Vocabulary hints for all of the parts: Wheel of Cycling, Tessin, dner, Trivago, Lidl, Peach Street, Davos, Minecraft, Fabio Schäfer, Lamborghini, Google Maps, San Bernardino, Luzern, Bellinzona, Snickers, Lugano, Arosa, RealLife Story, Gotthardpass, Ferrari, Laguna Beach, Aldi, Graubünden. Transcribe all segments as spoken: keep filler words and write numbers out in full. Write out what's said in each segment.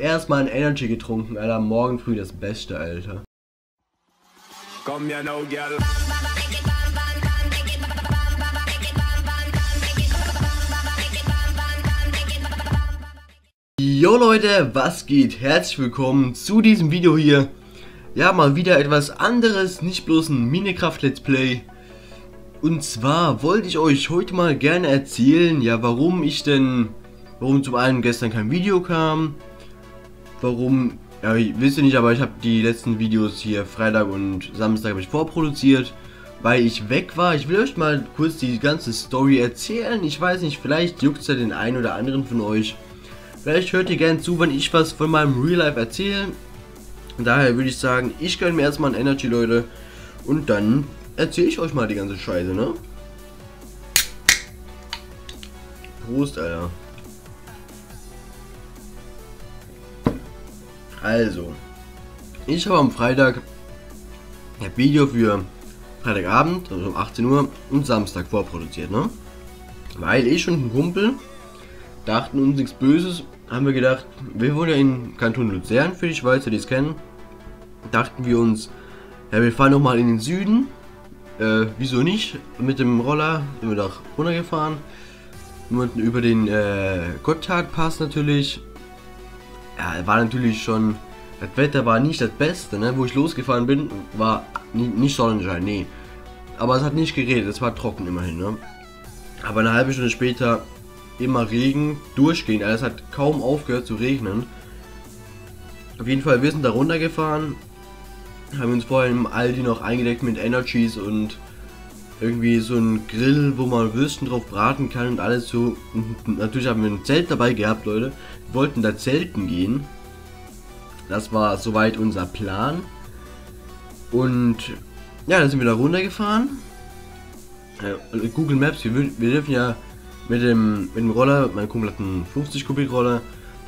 Erstmal ein Energy getrunken, Alter. Morgen früh das Beste, Alter. Komm ja, no girl. Jo Leute, was geht? Herzlich willkommen zu diesem Video hier. Ja, mal wieder etwas anderes, nicht bloß ein Minecraft Let's Play. Und zwar wollte ich euch heute mal gerne erzählen, ja, warum ich denn, warum zum einen gestern kein Video kam, warum, ja, ich, wisst ihr nicht, aber ich habe die letzten Videos hier Freitag und Samstag habe ich vorproduziert, weil ich weg war. Ich will euch mal kurz die ganze Story erzählen. Ich weiß nicht, vielleicht juckt es ja den einen oder anderen von euch. Vielleicht hört ihr gerne zu, wenn ich was von meinem Real Life erzähle. Und daher würde ich sagen, ich gönne mir erstmal ein Energy, Leute, und dann erzähle ich euch mal die ganze Scheiße, ne? Prost, Alter. Also, ich habe am Freitag ein Video für Freitagabend, also um achtzehn Uhr, und Samstag vorproduziert, ne? Weil ich und ein Kumpel dachten uns nichts Böses, haben wir gedacht, wir wohnen ja in Kanton Luzern, für die Schweizer, die es kennen, dachten wir uns, ja, wir fahren nochmal in den Süden, äh, wieso nicht, mit dem Roller sind wir doch runtergefahren, über den äh, Gotthardpass natürlich. Ja, war natürlich schon, das Wetter war nicht das Beste, ne? Wo ich losgefahren bin, war nicht, nicht Sonnenschein, nee, aber es hat nicht geregnet, es war trocken immerhin, ne? Aber eine halbe Stunde später immer Regen durchgehend, also es hat kaum aufgehört zu regnen. Auf jeden Fall, wir sind da runtergefahren, haben uns vorher im Aldi noch eingedeckt mit Energies und irgendwie so ein Grill, wo man Würstchen drauf braten kann und alles so. Und natürlich haben wir ein Zelt dabei gehabt, Leute. Wir wollten da zelten gehen. Das war soweit unser Plan. Und ja, dann sind wir da runtergefahren. Google Maps, wir, wir dürfen ja mit dem, mit dem Roller, mein Kumpel hat einen fünfzig Kubik Roller,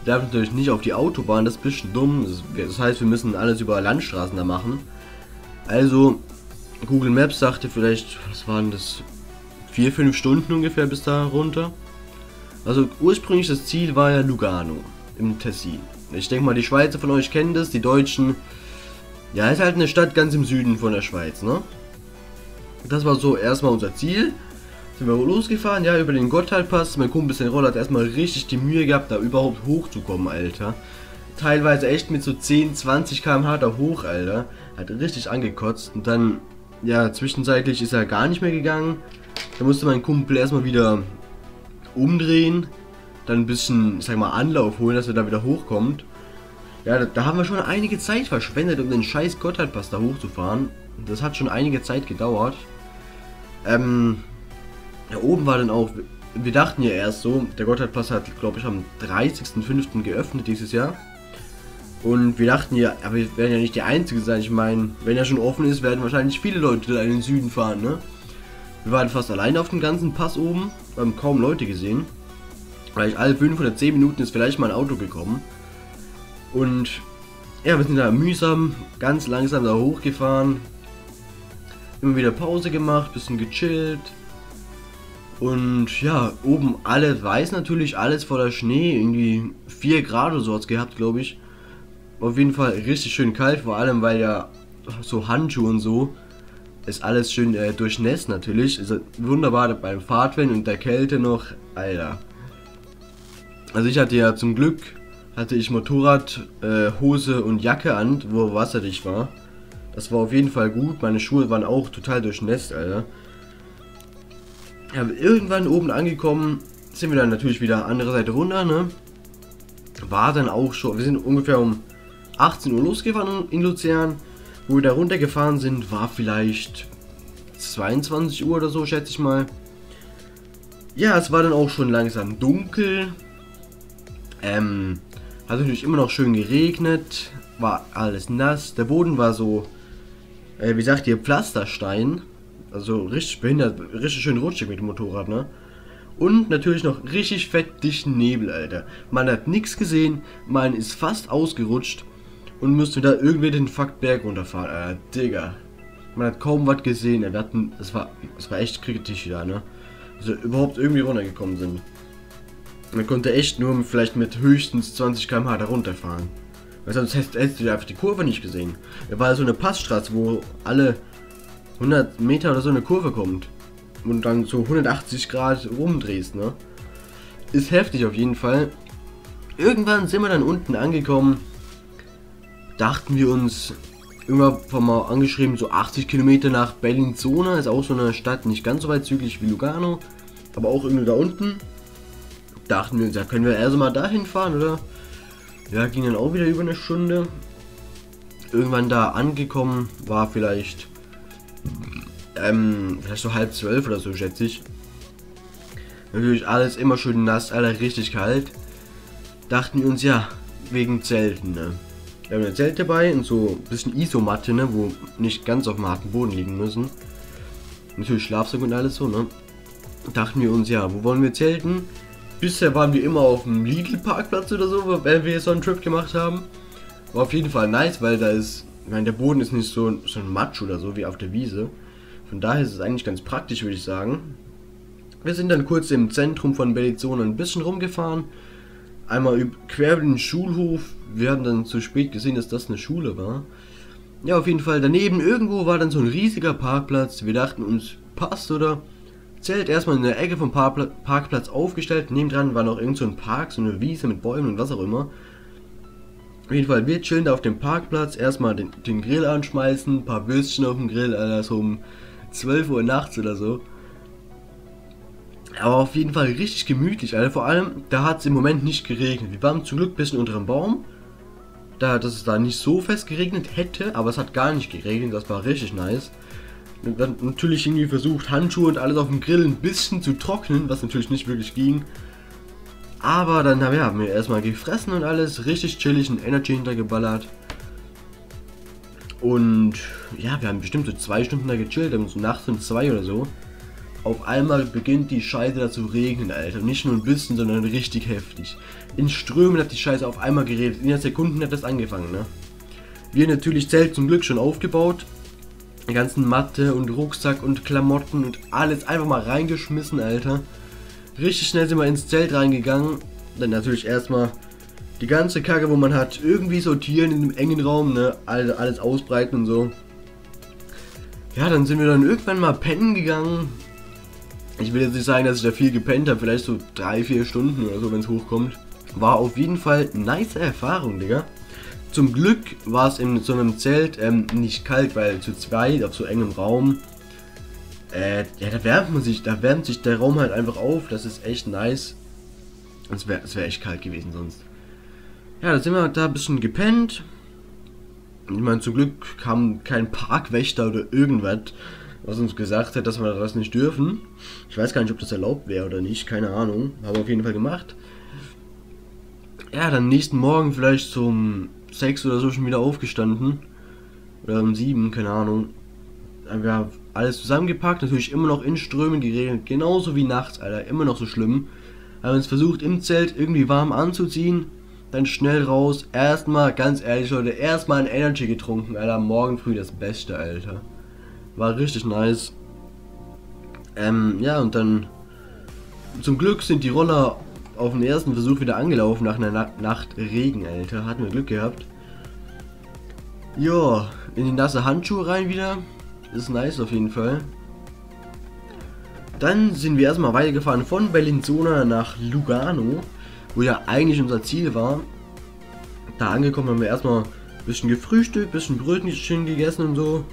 wir dürfen natürlich nicht auf die Autobahn, das ist ein bisschen dumm, das heißt, wir müssen alles über Landstraßen da machen. Also, Google Maps sagte vielleicht, was waren das, vier, fünf Stunden ungefähr bis da runter. Also, ursprünglich das Ziel war ja Lugano, im Tessin. Ich denke mal, die Schweizer von euch kennen das, die Deutschen, ja, ist halt eine Stadt ganz im Süden von der Schweiz, ne? Das war so erstmal unser Ziel. Sind wir losgefahren, ja, über den Gotthardpass. Mein Kumpel ist den Roller, hat erstmal richtig die Mühe gehabt, da überhaupt hochzukommen, Alter. Teilweise echt mit so zehn, zwanzig Kilometer pro Stunde da hoch, Alter. Hat richtig angekotzt und dann, ja, zwischenzeitlich ist er gar nicht mehr gegangen. Da musste mein Kumpel erstmal wieder umdrehen, dann ein bisschen, ich sag mal, Anlauf holen, dass er da wieder hochkommt. Ja, da, da haben wir schon einige Zeit verschwendet, um den scheiß Gotthardpass da hochzufahren. Das hat schon einige Zeit gedauert. Ähm... Da oben war dann auch, wir dachten ja erst so, der Gotthardpass hat, glaube ich, am dreißigsten fünften geöffnet dieses Jahr. Und wir dachten ja, aber wir werden ja nicht die Einzigen sein. Ich meine, wenn er schon offen ist, werden wahrscheinlich viele Leute in den Süden fahren, ne? Wir waren fast alleine auf dem ganzen Pass oben, haben kaum Leute gesehen. Vielleicht alle fünf oder zehn Minuten ist vielleicht mal ein Auto gekommen. Und ja, wir sind da mühsam, ganz langsam da hochgefahren. Immer wieder Pause gemacht, bisschen gechillt. Und ja, oben alles weiß natürlich, alles voller Schnee, irgendwie vier Grad oder so hat es gehabt, glaube ich. Auf jeden Fall richtig schön kalt, vor allem weil ja so Handschuhe und so, ist alles schön äh, durchnässt natürlich. Ist wunderbar beim Fahrtwind und der Kälte noch, Alter. Also ich hatte ja zum Glück, hatte ich Motorrad, äh, Hose und Jacke an, wo wasserdicht war. Das war auf jeden Fall gut, meine Schuhe waren auch total durchnässt, Alter. Ja, irgendwann oben angekommen, sind wir dann natürlich wieder andere Seite runter, ne? War dann auch schon, wir sind ungefähr um achtzehn Uhr losgefahren in Luzern. Wo wir da runtergefahren sind, war vielleicht zweiundzwanzig Uhr oder so, schätze ich mal. Ja, es war dann auch schon langsam dunkel. Ähm, hat natürlich immer noch schön geregnet, war alles nass. Der Boden war so, äh, wie sagt ihr, Pflasterstein. Also richtig behindert, richtig schön rutschig mit dem Motorrad, ne? Und natürlich noch richtig fett dichten Nebel, Alter. Man hat nichts gesehen, man ist fast ausgerutscht und müsste da irgendwie den Fuckberg runterfahren, Alter, Digga. Man hat kaum was gesehen, er hat, das war, das war echt kritisch da, ne? Also überhaupt irgendwie runtergekommen sind. Man konnte echt nur vielleicht mit höchstens zwanzig Kilometer pro Stunde da runterfahren. Weil sonst hättest du einfach die Kurve nicht gesehen. Da war so eine Passstraße, wo alle hundert Meter oder so eine Kurve kommt. Und dann so hundertachtzig Grad rumdrehst, ne? Ist heftig auf jeden Fall. Irgendwann sind wir dann unten angekommen. Dachten wir uns, irgendwann haben wir angeschrieben, so achtzig Kilometer nach Bellinzona. Ist auch so eine Stadt, nicht ganz so weit südlich wie Lugano. Aber auch irgendwie da unten. Dachten wir uns, ja, können wir erstmal dahin fahren, oder? Ja, ging dann auch wieder über eine Stunde. Irgendwann da angekommen war vielleicht, ähm, vielleicht so halb zwölf oder so, schätze ich. Natürlich alles immer schön nass, alle richtig kalt. Dachten wir uns, ja, wegen Zelten, ne? Wir haben ein Zelt dabei und so ein bisschen Isomatte, ne? Wo nicht ganz auf dem harten Boden liegen müssen. Natürlich Schlafsack und alles so, ne? Dachten wir uns, ja, wo wollen wir zelten? Bisher waren wir immer auf dem Lidl-Parkplatz oder so, wenn wir so einen Trip gemacht haben. War auf jeden Fall nice, weil da ist, ich meine, der Boden ist nicht so, so ein Matsch oder so wie auf der Wiese. Von daher ist es eigentlich ganz praktisch, würde ich sagen. Wir sind dann kurz im Zentrum von Bellinzona ein bisschen rumgefahren. Einmal quer über den Schulhof. Wir haben dann zu spät gesehen, dass das eine Schule war. Ja, auf jeden Fall daneben irgendwo war dann so ein riesiger Parkplatz. Wir dachten uns, passt, oder? Zelt erstmal in der Ecke vom Parkplatz aufgestellt. Nebendran war noch irgend so ein Park, so eine Wiese mit Bäumen und was auch immer. Auf jeden Fall, wir chillen da auf dem Parkplatz. Erstmal den, den Grill anschmeißen, ein paar Würstchen auf dem Grill, Alter, so um zwölf Uhr nachts oder so. Aber auf jeden Fall richtig gemütlich, Alter. Vor allem, da hat es im Moment nicht geregnet. Wir waren zum Glück ein bisschen unter dem Baum. Da, dass es da nicht so fest geregnet hätte, aber es hat gar nicht geregnet. Das war richtig nice. Und dann natürlich irgendwie versucht, Handschuhe und alles auf dem Grill ein bisschen zu trocknen, was natürlich nicht wirklich ging. Aber dann na ja, haben wir erstmal gefressen und alles, richtig chillig, ein Energy hintergeballert. Und ja, wir haben bestimmt so zwei Stunden da gechillt, haben so nachts um zwei oder so. Auf einmal beginnt die Scheiße da zu regnen, Alter. Nicht nur ein bisschen, sondern richtig heftig. In Strömen hat die Scheiße auf einmal geredet, in der Sekunden hat das angefangen, ne? Wir natürlich Zelt zum Glück schon aufgebaut. Die ganzen Matte und Rucksack und Klamotten und alles einfach mal reingeschmissen, Alter. Richtig schnell sind wir ins Zelt reingegangen. Dann natürlich erstmal die ganze Kacke, wo man hat, irgendwie sortieren in dem engen Raum, ne? Also alles ausbreiten und so. Ja, dann sind wir dann irgendwann mal pennen gegangen. Ich will jetzt nicht sagen, dass ich da viel gepennt habe. Vielleicht so drei, vier Stunden oder so, wenn es hochkommt. War auf jeden Fall eine nice Erfahrung, Digga. Zum Glück war es in so einem Zelt ähm, nicht kalt, weil zu zweit auf so engem Raum, äh, ja, da wärmt man sich, da wärmt sich der Raum halt einfach auf. Das ist echt nice. Es wäre wär echt kalt gewesen sonst. Ja, da sind wir da ein bisschen gepennt. Ich meine, zum Glück kam kein Parkwächter oder irgendwas, was uns gesagt hat, dass wir das nicht dürfen. Ich weiß gar nicht, ob das erlaubt wäre oder nicht, keine Ahnung. Habe auf jeden Fall gemacht. Ja, dann nächsten Morgen vielleicht zum sechs oder so schon wieder aufgestanden. Oder um sieben, keine Ahnung. Wir haben alles zusammengepackt, natürlich immer noch in Strömen geregnet, genauso wie nachts, Alter, immer noch so schlimm. Haben uns versucht im Zelt irgendwie warm anzuziehen, dann schnell raus. Erstmal, ganz ehrlich Leute, erstmal ein Energy getrunken, Alter, morgen früh das Beste, Alter. War richtig nice. Ähm, ja, und dann zum Glück sind die Roller auf den ersten Versuch wieder angelaufen nach einer Na Nacht Regen, Alter. Hatten wir Glück gehabt. Ja, in die nasse Handschuhe rein wieder. Ist nice auf jeden Fall. Dann sind wir erstmal weitergefahren von Bellinzona nach Lugano, wo ja eigentlich unser Ziel war. Da angekommen haben wir erstmal ein bisschen gefrühstückt, ein bisschen Brötchen gegessen und so.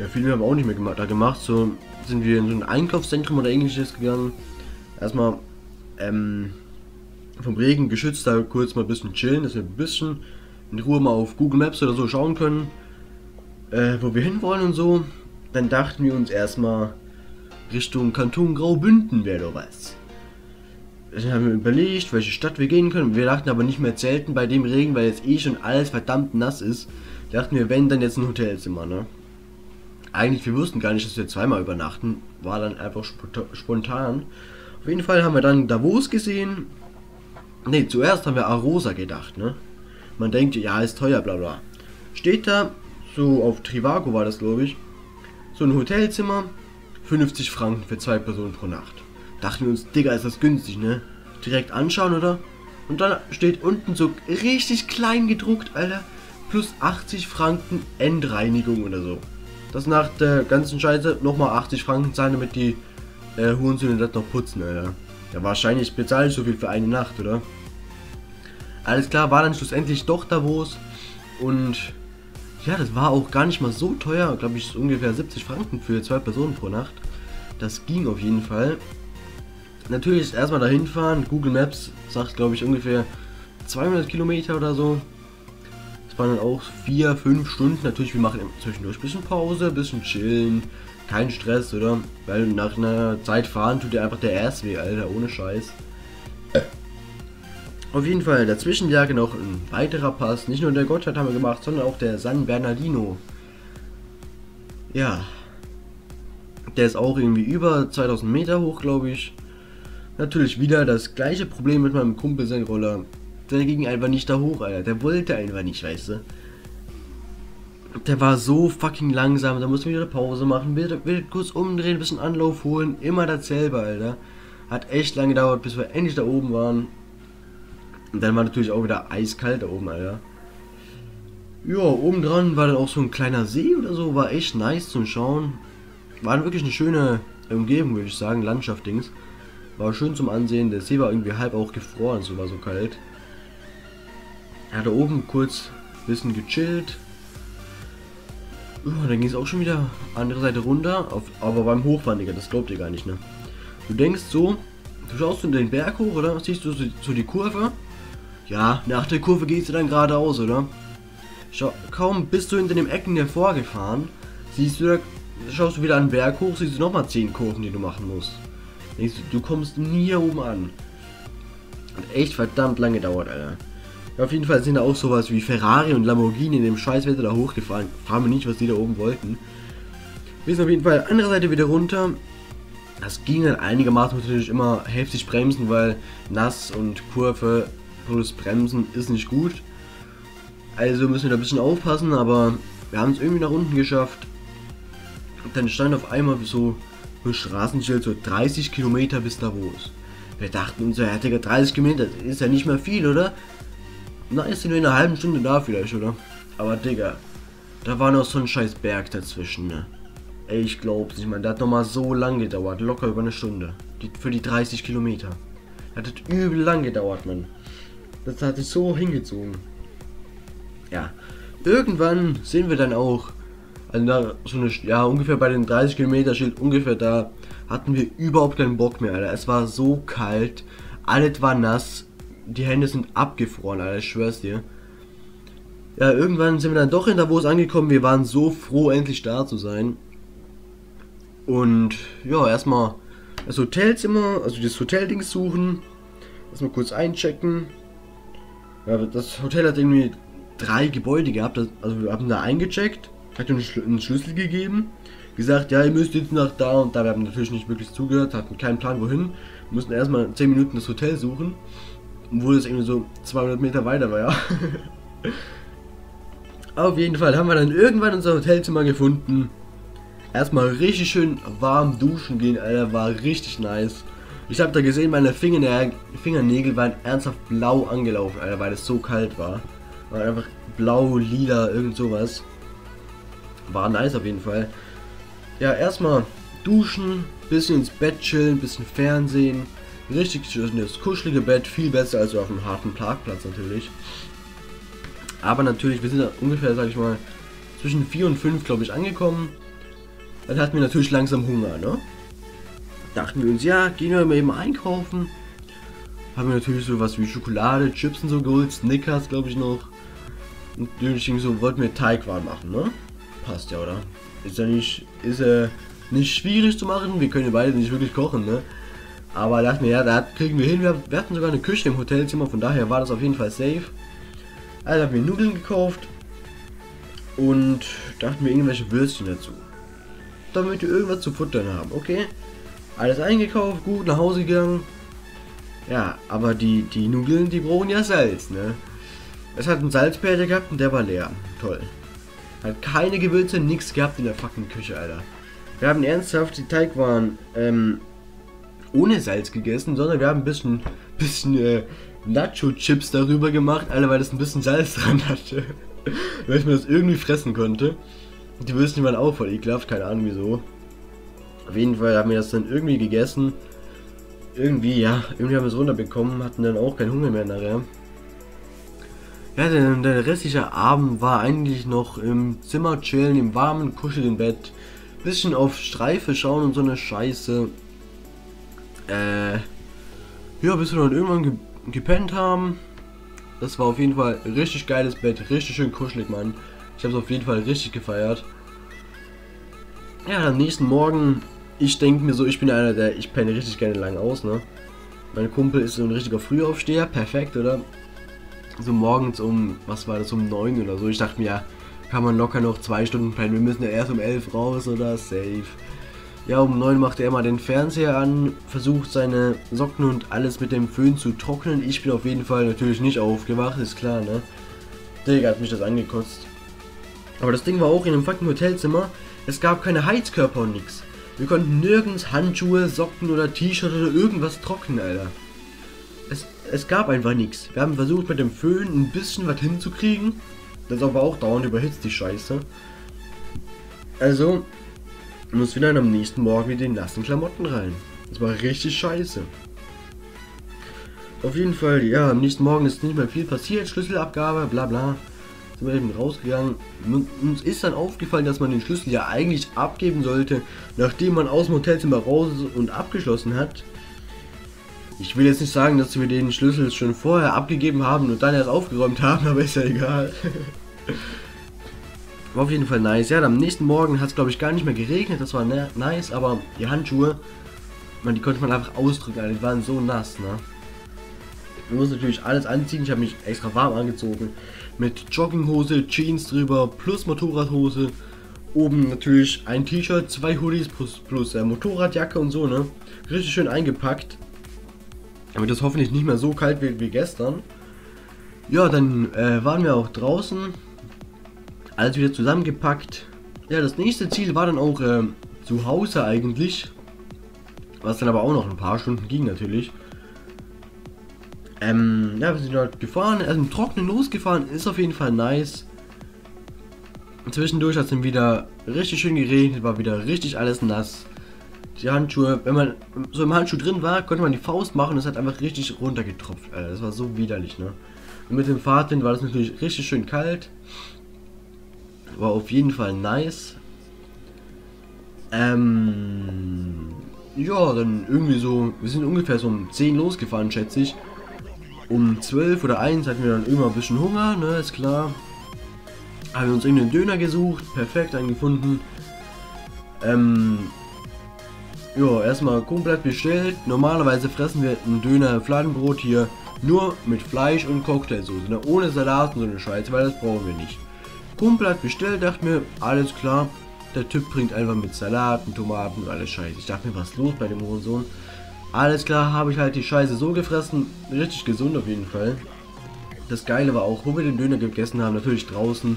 Ja, viel mehr haben wir auch nicht mehr gemacht, da gemacht. So sind wir in so ein Einkaufszentrum oder ähnliches gegangen. Erstmal Ähm, vom Regen geschützt, da kurz mal ein bisschen chillen, dass wir ein bisschen in Ruhe mal auf Google Maps oder so schauen können, äh, wo wir hinwollen und so. Dann dachten wir uns erstmal Richtung Kanton Graubünden wäre doch was. Dann haben wir überlegt, welche Stadt wir gehen können. Wir dachten aber nicht mehr zelten bei dem Regen, weil jetzt eh schon alles verdammt nass ist. Dachten wir, wenn, dann jetzt ein Hotelzimmer, ne? Eigentlich, wir wussten gar nicht, dass wir zweimal übernachten. War dann einfach spontan. Auf jeden Fall haben wir dann Davos gesehen. Ne, zuerst haben wir Arosa gedacht, ne? Man denkt, ja, ist teuer, bla bla. Steht da, so auf Trivago war das, glaube ich, so ein Hotelzimmer, fünfzig Franken für zwei Personen pro Nacht. Dachten wir uns, Digga, ist das günstig, ne? direkt anschauen, oder? Und dann steht unten so richtig klein gedruckt, Alter, plus achtzig Franken Endreinigung oder so. Das nach der ganzen Scheiße nochmal achtzig Franken zahlen, damit die äh, Hurensöhne das noch putzen, Alter. Ja, wahrscheinlich bezahle ich so viel für eine Nacht, oder? Alles klar, war dann schlussendlich doch Davos. Und ja, das war auch gar nicht mal so teuer. Glaube ich, ungefähr siebzig Franken für zwei Personen pro Nacht. Das ging auf jeden Fall. Natürlich erstmal dahin fahren. Google Maps sagt, glaube ich, ungefähr zweihundert Kilometer oder so. Das waren dann auch vier, fünf Stunden. Natürlich, wir machen zwischendurch ein bisschen Pause, ein bisschen chillen. Kein Stress, oder? Weil nach einer Zeit fahren tut dir einfach der Ass weh, Alter. Ohne Scheiß. Äh. Auf jeden Fall, dazwischen lag noch ein weiterer Pass. Nicht nur der Gotthard haben wir gemacht, sondern auch der San Bernardino. Ja. Der ist auch irgendwie über zweitausend Meter hoch, glaube ich. Natürlich wieder das gleiche Problem mit meinem Kumpel, sein Roller. Der ging einfach nicht da hoch, Alter. Der wollte einfach nicht, weißt du. Der war so fucking langsam. Da mussten wir wieder eine Pause machen, wieder, wieder kurz umdrehen, ein bisschen Anlauf holen. Immer dasselbe, Alter. Hat echt lange gedauert, bis wir endlich da oben waren. Und dann war natürlich auch wieder eiskalt da oben, Alter. Ja, oben dran war dann auch so ein kleiner See oder so. War echt nice zum Schauen. War wirklich eine schöne Umgebung, würde ich sagen. Landschaft-Dings. War schön zum Ansehen. Der See war irgendwie halb auch gefroren, so war so kalt. Er hat da oben kurz ein bisschen gechillt. Ja, dann ging es auch schon wieder andere Seite runter. Auf, aber beim Hochfahren, Digga, das glaubt ihr gar nicht, ne? Du denkst so, du schaust in den Berg hoch, oder? Siehst du so, so die Kurve? Ja, nach der Kurve gehst du dann geradeaus, oder? Schau, kaum bist du hinter den Ecken hervorgefahren, siehst du da, schaust du wieder an den Berg hoch, siehst du nochmal zehn Kurven, die du machen musst. Denkst du, du kommst nie hier oben an. Hat echt verdammt lange gedauert, Alter. Ja, auf jeden Fall sind da auch sowas wie Ferrari und Lamborghini in dem Scheißwetter da hochgefahren. Fragen wir nicht, was die da oben wollten. Wir sind auf jeden Fall andere Seite wieder runter. Das ging dann einigermaßen, natürlich immer heftig bremsen, weil nass und Kurve plus Bremsen ist nicht gut. Also müssen wir da ein bisschen aufpassen, aber wir haben es irgendwie nach unten geschafft. Und dann stand auf einmal so ein Straßenschild, so dreißig Kilometer bis Davos. Wir dachten uns, ja, Digga, dreißig Kilometer ist ja nicht mehr viel, oder? Na, ist sind wir in einer halben Stunde da vielleicht, oder? Aber Digga, da war noch so ein scheiß Berg dazwischen, ne? Ey, ich glaub's nicht, man. Das hat nochmal so lang gedauert. Locker über eine Stunde. Die, für die dreißig Kilometer. Das hat übel lang gedauert, man. Das hat sich so hingezogen. Ja. Irgendwann sehen wir dann auch, also da so eine, ja, ungefähr bei den dreißig Kilometer Schild, ungefähr da, hatten wir überhaupt keinen Bock mehr, Alter. Es war so kalt. Alles war nass. Die Hände sind abgefroren, Alter. Ich schwör's dir. Ja, irgendwann sind wir dann doch in Davos angekommen. Wir waren so froh, endlich da zu sein. Und ja, erstmal das Hotelzimmer, also das Hotelding suchen. Erstmal kurz einchecken. Ja, das Hotel hat irgendwie drei Gebäude gehabt. Das, also wir haben da eingecheckt, hat uns einen Schlüssel gegeben, gesagt, ja, ihr müsst jetzt nach da und da. Wir haben natürlich nicht wirklich zugehört, hatten keinen Plan wohin. Wir mussten erstmal zehn Minuten das Hotel suchen, obwohl es irgendwie so zweihundert Meter weiter war, ja. Auf jeden Fall haben wir dann irgendwann unser Hotelzimmer gefunden. Erstmal richtig schön warm duschen gehen, Alter, war richtig nice. Ich habe da gesehen, meine Fingernägel, Fingernägel waren ernsthaft blau angelaufen, Alter, weil es so kalt war. War einfach blau, lila, irgend sowas. War nice auf jeden Fall. Ja, erstmal duschen, bisschen ins Bett chillen, bisschen Fernsehen. Richtig schönes, kuschelige Bett, viel besser als auf einem harten Parkplatz natürlich. Aber natürlich, wir sind da ungefähr, sag ich mal, zwischen vier und fünf, glaube ich, angekommen. Dann hatten wir natürlich langsam Hunger, ne? Dachten wir uns, ja, gehen wir mal eben einkaufen. Haben wir natürlich sowas wie Schokolade, Chips und so geholt, Snickers, glaube ich, noch. Und natürlich so, wollten wir Teigwaren machen, ne? Passt ja, oder? Ist ja nicht, ist äh, nicht schwierig zu machen, wir können ja beide nicht wirklich kochen, ne? Aber dachten wir, ja, da kriegen wir hin. Wir hatten sogar eine Küche im Hotelzimmer, von daher war das auf jeden Fall safe. Also haben wir Nudeln gekauft und dachten wir irgendwelche Würstchen dazu, damit wir irgendwas zu futtern haben, okay? Alles eingekauft, gut, nach Hause gegangen. Ja, aber die, die Nudeln, die brauchen ja Salz, ne? Es hat einen Salzbehälter gehabt und der war leer. Toll. Hat keine Gewürze, nichts gehabt in der fucking Küche, Alter. Wir haben ernsthaft die Teigwaren ähm, ohne Salz gegessen, sondern wir haben ein bisschen bisschen äh, Nacho-Chips darüber gemacht, alle, weil das ein bisschen Salz dran hatte. Weil ich mir das irgendwie fressen konnte. Die Würstchen waren auch voll ekelhaft, keine Ahnung wieso. Auf jeden Fall haben wir das dann irgendwie gegessen. Irgendwie, ja, irgendwie haben wir es runterbekommen, hatten dann auch keinen Hunger mehr nachher. Ja, der, der restliche Abend war eigentlich noch im Zimmer chillen, im warmen, kuscheligen Bett. Bisschen auf Streife schauen und so eine Scheiße. Äh, ja, bis wir dann irgendwann ge gepennt haben. Das war auf jeden Fall ein richtig geiles Bett, richtig schön kuschelig, Mann. Ich habe es auf jeden Fall richtig gefeiert. Ja, am nächsten Morgen, ich denke mir so, ich bin einer, der, ich penne richtig gerne lang aus, ne? Mein Kumpel ist so ein richtiger Frühaufsteher, perfekt, oder? So morgens um, was war das, um neun oder so. Ich dachte mir, ja, kann man locker noch zwei Stunden pennen, wir müssen ja erst um elf raus, oder? Safe. Ja, um neun macht er immer den Fernseher an, versucht seine Socken und alles mit dem Föhn zu trocknen. Ich bin auf jeden Fall natürlich nicht aufgewacht, ist klar, ne? Digga, hat mich das angekotzt. Aber das Ding war auch in einem fucking Hotelzimmer, es gab keine Heizkörper und nix. Wir konnten nirgends Handschuhe, Socken oder T-Shirt oder irgendwas trocknen, Alter. Es, es gab einfach nichts. Wir haben versucht mit dem Föhn ein bisschen was hinzukriegen. Das ist aber auch dauernd überhitzt, die Scheiße. Also, muss wieder am nächsten Morgen mit den nassen Klamotten rein. Das war richtig scheiße. Auf jeden Fall, ja, am nächsten Morgen ist nicht mehr viel passiert. Schlüsselabgabe, bla bla. Sind wir eben rausgegangen. Uns ist dann aufgefallen, dass man den Schlüssel ja eigentlich abgeben sollte, nachdem man aus dem Hotelzimmer raus und abgeschlossen hat. Ich will jetzt nicht sagen, dass wir den Schlüssel schon vorher abgegeben haben und dann erst aufgeräumt haben, aber ist ja egal. War auf jeden Fall nice. Ja, am nächsten Morgen hat es, glaube ich, gar nicht mehr geregnet. Das war nice, aber die Handschuhe, man, die konnte man einfach ausdrücken. Also die waren so nass, ne? Man muss natürlich alles anziehen. Ich habe mich extra warm angezogen. Mit Jogginghose, Jeans drüber, plus Motorradhose. Oben natürlich ein T-Shirt, zwei Hoodies plus, plus äh, Motorradjacke und so, ne? Richtig schön eingepackt. Damit es hoffentlich nicht mehr so kalt wird wie gestern. Ja, dann äh, waren wir auch draußen. Alles wieder zusammengepackt. Ja, das nächste Ziel war dann auch äh, zu Hause eigentlich. Was dann aber auch noch ein paar Stunden ging natürlich. Ähm, ja, wir sind dort gefahren. Also im Trocknen losgefahren, ist auf jeden Fall nice. Zwischendurch hat es dann wieder richtig schön geregnet, war wieder richtig alles nass. Die Handschuhe, wenn man so im Handschuh drin war, konnte man die Faust machen und es hat einfach richtig runtergetropft, Alter. Das war so widerlich, ne? Und mit dem Fahrtwind war das natürlich richtig schön kalt. War auf jeden Fall nice. Ähm... Ja, dann irgendwie so, wir sind ungefähr so um zehn losgefahren, schätze ich. Um zwölf oder eins hatten wir dann immer ein bisschen Hunger, ne, ist klar. Haben wir uns irgendeinen Döner gesucht, perfekt, einen gefunden. Ähm... Ja, erstmal komplett bestellt. Normalerweise fressen wir einen Döner, Fladenbrot hier nur mit Fleisch und Cocktailsoße, ne? Ohne Salat und so eine Scheiße, weil das brauchen wir nicht. Komplett bestellt, dachte mir, alles klar. Der Typ bringt einfach mit Salaten, Tomaten und alles Scheiße. Ich dachte mir, was ist los bei dem Hurensohn? Alles klar, habe ich halt die Scheiße so gefressen. Richtig gesund auf jeden Fall. Das Geile war auch, wo wir den Döner gegessen haben, natürlich draußen.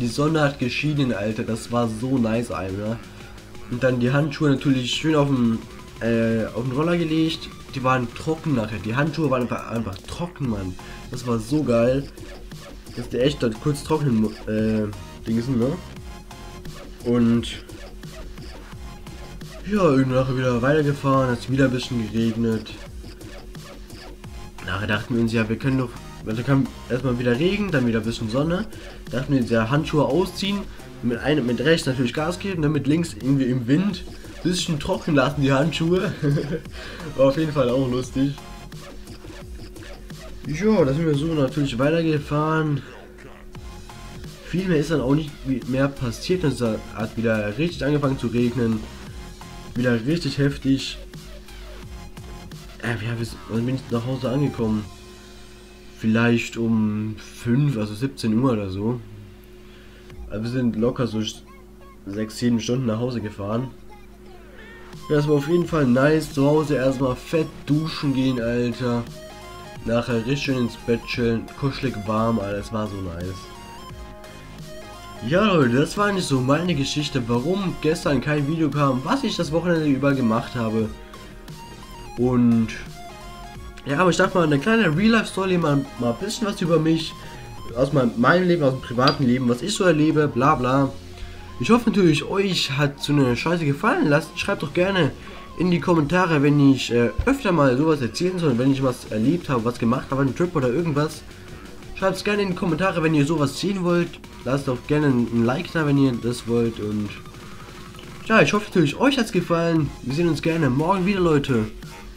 Die Sonne hat geschienen, Alter. Das war so nice, Alter. Und dann die Handschuhe natürlich schön auf den, äh, auf den Roller gelegt. Die waren trocken nachher. Die Handschuhe waren einfach, einfach trocken, Mann. Das war so geil. Dass die echt dort kurz trocknen äh, Dings, ne? Und ja, irgendwie nachher wieder weitergefahren. Hat es wieder ein bisschen geregnet. Nachher dachten wir uns, ja, wir können doch... Also kam erstmal wieder Regen, dann wieder ein bisschen Sonne. Dachten wir uns, ja, Handschuhe ausziehen. Mit, einem, mit rechts natürlich Gas geben, dann mit links irgendwie im Wind ein bisschen trocken lassen die Handschuhe. War auf jeden Fall auch lustig. Ja, da sind wir so natürlich weitergefahren. Viel mehr ist dann auch nicht mehr passiert. Es hat wieder richtig angefangen zu regnen. Wieder richtig heftig. Äh, wir haben jetzt nach Hause angekommen. Vielleicht um fünf, also siebzehn Uhr oder so. Wir sind locker so sechs, sieben Stunden nach Hause gefahren. Ja, das war auf jeden Fall nice. Zu Hause erstmal fett duschen gehen, Alter. Nachher richtig schön ins Bett chillen. Kuschelig warm, Alter. Das war so nice. Ja, Leute, das war eigentlich so meine Geschichte, warum gestern kein Video kam, was ich das Wochenende über gemacht habe. Und Ja, aber ich dachte mal, eine kleine Real-Life-Story, mal, mal ein bisschen was über mich, aus meinem, meinem Leben, aus dem privaten Leben, was ich so erlebe, bla bla. Ich hoffe natürlich, euch hat so eine Scheiße gefallen. Lasst, schreibt doch gerne in die Kommentare, wenn ich äh, öfter mal sowas erzählen soll, wenn ich was erlebt habe, was gemacht habe, einen Trip oder irgendwas. Schreibt es gerne in die Kommentare, wenn ihr sowas sehen wollt. Lasst doch gerne ein Like da, wenn ihr das wollt. Und ja, ich hoffe natürlich, euch hat es gefallen. Wir sehen uns gerne morgen wieder, Leute.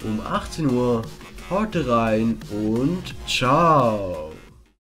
Um achtzehn Uhr. Haut rein und ciao.